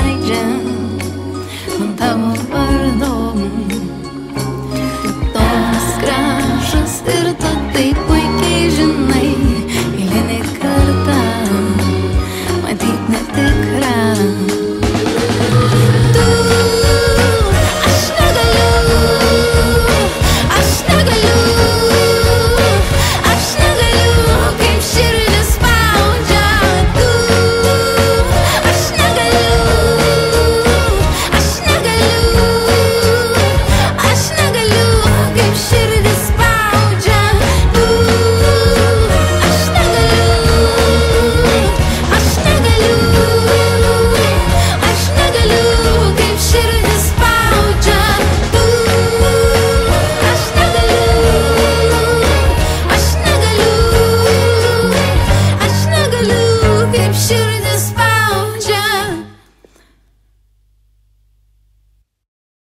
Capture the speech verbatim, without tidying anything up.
I'll